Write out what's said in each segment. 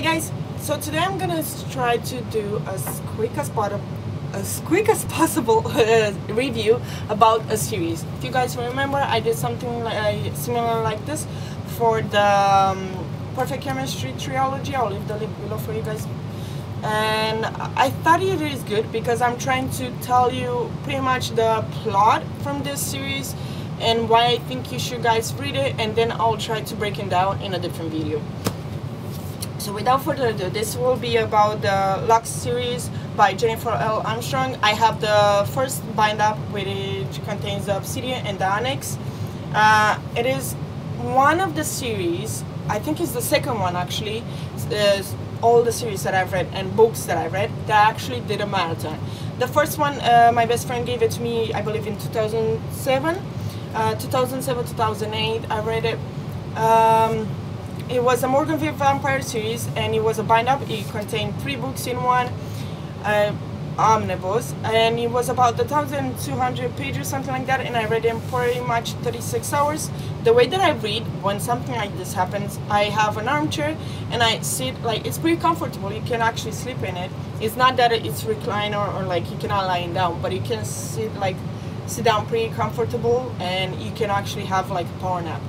Hi guys, so today I'm gonna try to do as quick as possible review about a series. If you guys remember, I did something like, similar like this for the Perfect Chemistry trilogy. I'll leave the link below for you guys. And I thought it is good because I'm trying to tell you pretty much the plot from this series and why I think you should guys read it, and then I'll try to break it down in a different video. So without further ado, this will be about the Lux series by Jennifer L. Armstrong. I have the first bind up, which contains the Obsidian and the Onyx. It is one of the series, I think it's the second one actually, all the series that I've read and books that I've read that actually did a marathon. The first one, my best friend gave it to me, I believe in 2007, 2008, I read it. It was a Morganville vampire series, and it was a bind-up. It contained 3 books in one omnibus, and it was about 1,200 pages, something like that, and I read in pretty much 36 hours. The way that I read, when something like this happens, I have an armchair, and I sit, like, it's pretty comfortable. You can actually sleep in it. It's not that it's recliner or, like, you cannot lie down, but you can sit, like, sit down pretty comfortable, and you can actually have, like, a power nap.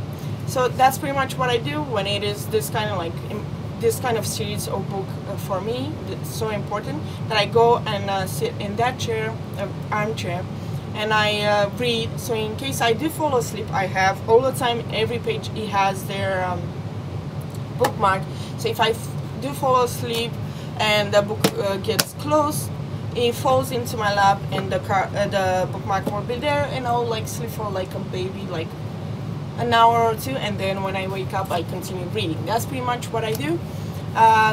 So that's pretty much what I do when it is this kind of series or book for me. It's so important that I go and sit in that chair, armchair, and I read. So in case I do fall asleep, I have all the time, every page it has their bookmark. So if I do fall asleep and the book gets closed, it falls into my lap and the bookmark will be there, and I'll like sleep for like a baby, like an hour or two, and then when I wake up I continue reading. That's pretty much what I do.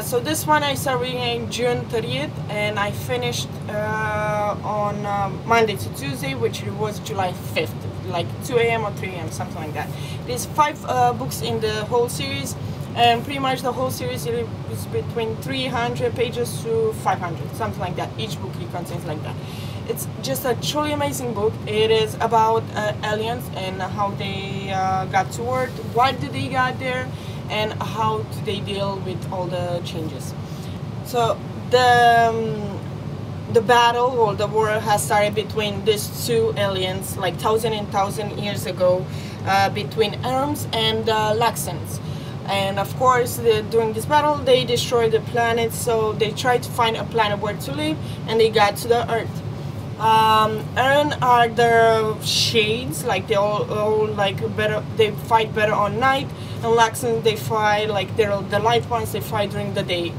So this one I started reading June 30th and I finished on Monday to Tuesday, which was July 5th, like 2 a.m. or 3 a.m. something like that. There's 5 books in the whole series, and pretty much the whole series is between 300 pages to 500, something like that. Each book it contains like that. It's just a truly amazing book. It is about aliens and how they got to Earth, what did they got there, and how do they deal with all the changes. So the battle or the war has started between these two aliens, like 1,000 and 1,000 years ago, between Arums and Luxens. And of course, during this battle, they destroyed the planet, so they tried to find a planet where to live, and they got to the Earth. Arum are the shades, like they all like better. They fight better on night, and Luxen they fight like they're the light ones. They fight during the day.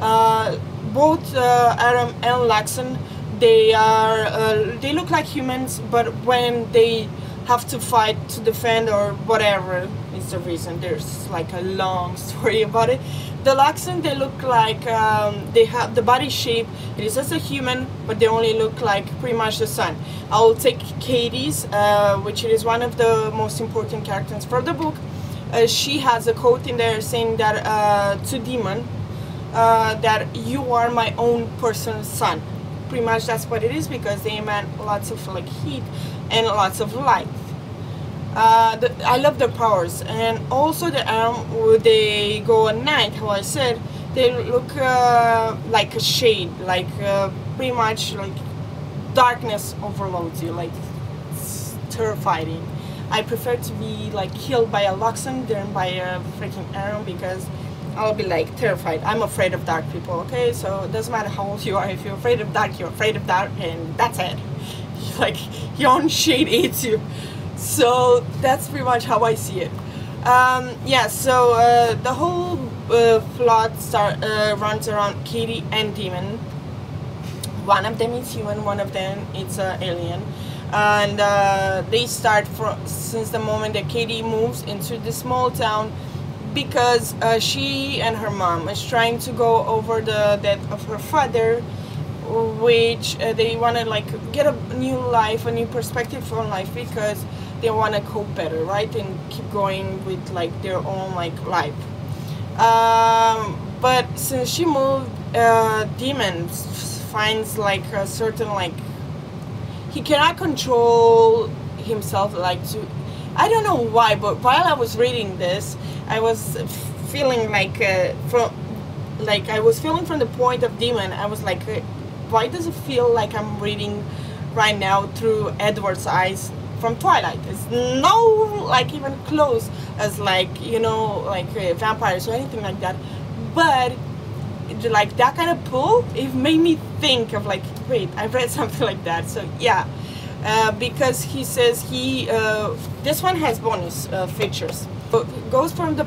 Both Arum and Luxen, they are they look like humans, but when they have to fight to defend or whatever is the reason, there's like a long story about it. The Luxen, they look like, they have the body shape, it is just a human, but they only look like pretty much the sun. I'll take Katy's, which is one of the most important characters for the book. She has a quote in there saying that, to Daemon, that you are my own personal sun. Pretty much that's what it is, because they emit lots of like heat and lots of light. I love their powers, and also the they go at night. How I said, they look like a shade, like pretty much like darkness overloads you, like it's terrifying. I prefer to be like killed by a Luxen than by a freaking Arum, because I'll be like terrified. I'm afraid of dark people, okay? So it doesn't matter how old you are, if you're afraid of dark, you're afraid of dark, and that's it. Like your own shade eats you. So that's pretty much how I see it. Yeah, so the whole plot runs around Katy and Daemon. One of them is human, one of them is an alien. And they start from since the moment that Katy moves into the small town, because she and her mom is trying to go over the death of her father, which they want to like get a new life, a new perspective on life, because they want to cope better, right, and keep going with like their own like life. But since she moved, Daemon finds like a certain like he cannot control himself, like to I don't know why, but while I was reading this, I was feeling like from like I was feeling from the point of Daemon, I was like, why does it feel like I'm reading right now through Edward's eyes from Twilight? It's no like even close as like, you know, like vampires or anything like that, but like that kind of pull, it made me think of like, wait, I've read something like that. So yeah, because he says he this one has bonus features. So it goes from the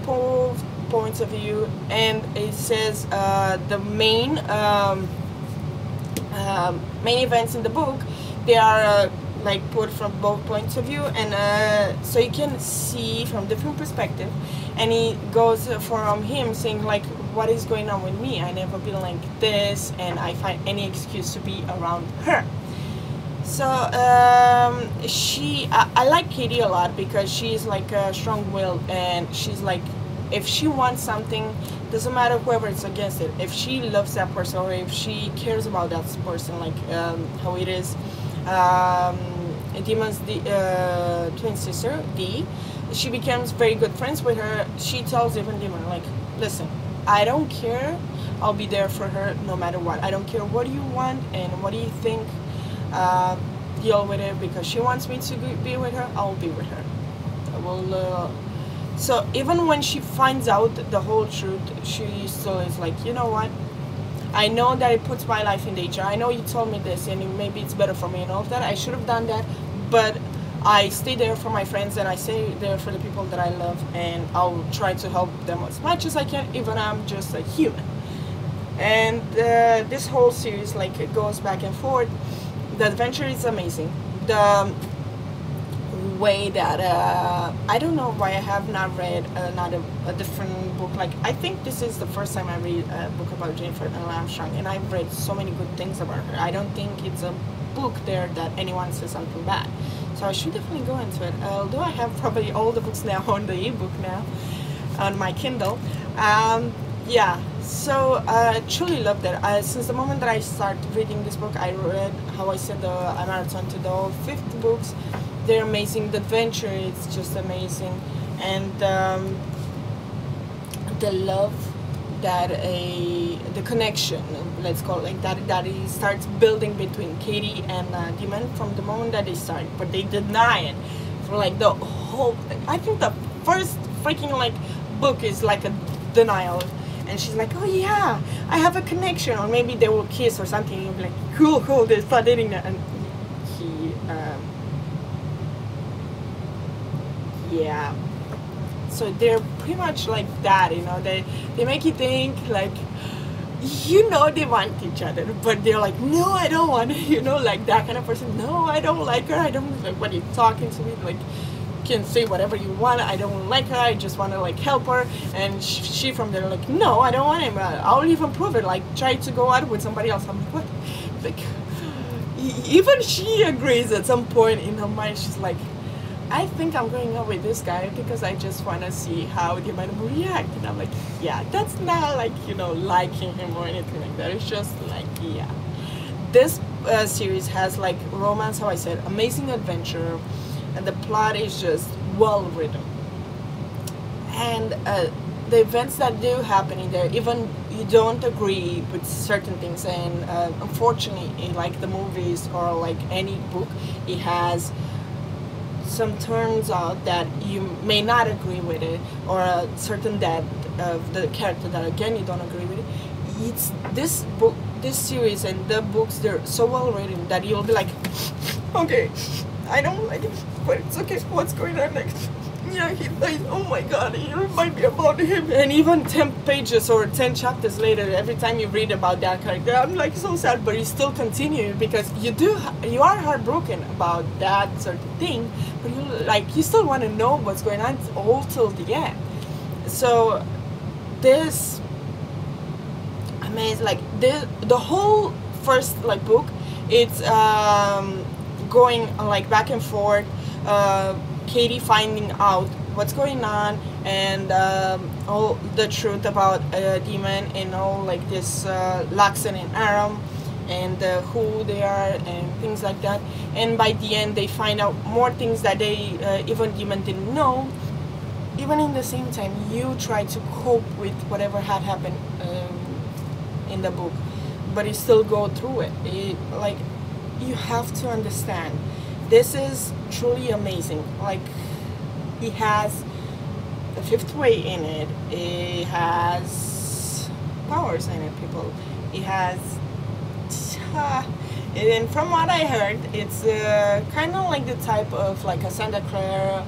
points of view, and it says the main main events in the book, they are like put from both points of view, and so you can see from different perspective. And he goes from him saying like, what is going on with me? I never been like this, and I find any excuse to be around her. So I like Katy a lot because she's like strong-willed, and she's like, if she wants something, doesn't matter whoever is against it. If she loves that person, or if she cares about that person, like how it is. Daemon's twin sister, Dee, she becomes very good friends with her. She tells even Daemon like, listen, I don't care, I'll be there for her no matter what. I don't care what you want and what do you think, deal with it, because she wants me to be with her, I'll be with her. I will, so even when she finds out the whole truth, she still is like, you know what, I know that it puts my life in danger, I know you told me this and maybe it's better for me and all of that, I should have done that, but I stay there for my friends and I stay there for the people that I love, and I'll try to help them as much as I can, even I'm just a human. And this whole series, like, it goes back and forth. The adventure is amazing. The way that I don't know why I have not read a different book. Like, I think this is the first time I read a book about Jennifer L. Armstrong, and I've read so many good things about her. I don't think it's a book there that anyone says something bad. So I should definitely go into it. Although I have probably all the books now on the ebook now on my Kindle. Yeah, so I truly love that. Since the moment that I started reading this book, I read, how I said, a marathon to the whole 5 books. They're amazing. The adventure is just amazing, and the love that the connection, let's call it like that, that it starts building between Katy and Daemon from the moment that they start, but they deny it for like the whole. I think the first freaking like book is like a denial, and she's like, oh yeah, I have a connection, or maybe they will kiss or something. You'll be like, cool, they start dating that, and he. Yeah, so they're pretty much like that, you know, they make you think like, you know, they want each other, but they're like, no, I don't want it, you know, like that kind of person. No, I don't like her, I don't like, when you're talking to me, like, you can say whatever you want, I don't like her, I just want to like help her, and she from there like, no, I don't want him, I'll even prove it, like, try to go out with somebody else. I'm like, what? Like, even she agrees at some point in her mind, she's like, I think I'm going out with this guy because I just want to see how they might react. And I'm like, yeah, that's not like, you know, liking him or anything like that. It's just like, yeah. This series has like romance, how I said, amazing adventure, and the plot is just well written. And the events that do happen in there, even you don't agree with certain things. And unfortunately, in like the movies or like any book, it has some turns out that you may not agree with it, or a certain death of the character that again you don't agree with it. It's this book, this series, and the books, they're so well written that you'll be like, okay, I don't like it, but it's okay, what's going on next? Yeah, he died, oh my god, you remind me about him. And even 10 pages or 10 chapters later, every time you read about that character, I'm like so sad, but you still continue, because you are heartbroken about that sort of thing, but you still want to know what's going on all till the end. So this, I mean, like the whole first like book, it's going like back and forth, Katy finding out what's going on, and all the truth about Daemon, and all like this Luxen and Arum, and who they are and things like that. And by the end they find out more things that they even Daemon didn't know. Even in the same time, you try to cope with whatever had happened in the book, but you still go through it. Like, you have to understand, this is truly amazing. Like, he has the fifth way in it, it has powers in it, people. It has, and from what I heard, it's kind of like the type of like a Santa Clara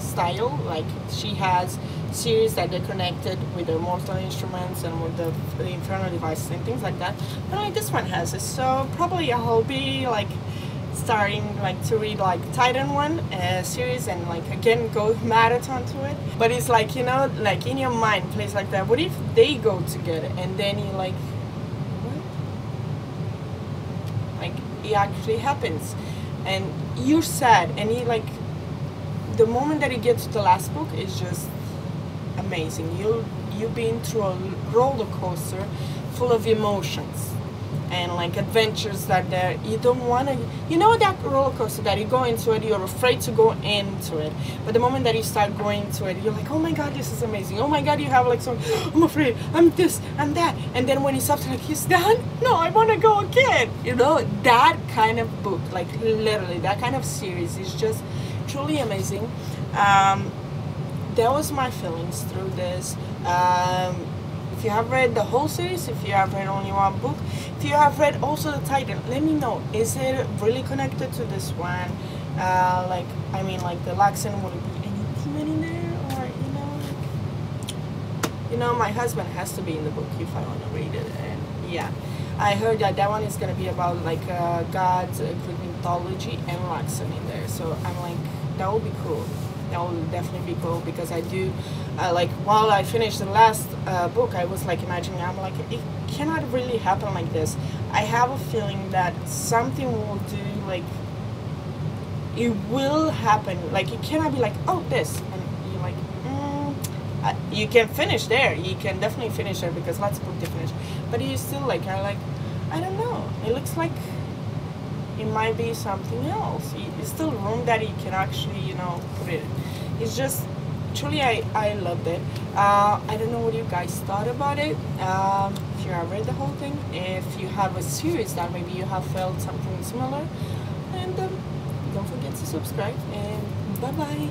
style. Like, she has series that they're connected with the Mortal Instruments and with the Infernal Devices and things like that. But like this one has it, so probably I'll be like starting like to read like Titan one series and like again go marathon to it. But it's like, you know, like in your mind plays like that. What if they go together? And then you like, what? Like, it actually happens, and you're sad, and you like the moment that you get to the last book is just amazing. You've been through a roller coaster full of emotions and like adventures that there you don't want to, you know, that roller coaster that you go into it, you're afraid to go into it, but the moment that you start going to it, you're like, oh my god, this is amazing, oh my god, you have like some, I'm afraid, I'm this, I'm that, and then when you stop, like, he's done? No, I want to go again, you know, that kind of book, like literally that kind of series is just truly amazing. That was my feelings through this. If you have read the whole series, if you have read only one book, if you have read also the Titan, let me know, is it really connected to this one? Like, I mean, like the Luxen, would it be anything in there? Or, you know, like, you know, my husband has to be in the book if I want to read it. And yeah, I heard that that one is going to be about like gods, Greek mythology, and Luxen in there. So I'm like, that would be cool. That will definitely be cool, because I do like, while I finished the last book, I was like imagining, I'm like, it cannot really happen like this. I have a feeling that something will do, like it will happen, like it cannot be like, oh, this, and you're like, you can finish there, you can definitely finish there, because lots of books to finish, but you still like are like, I don't know, it looks like it might be something else. It's still room that you can actually, you know, put it. It's just truly, I loved it. I don't know what you guys thought about it. If you have read the whole thing, if you have a series that maybe you have felt something similar, and don't forget to subscribe, and bye bye.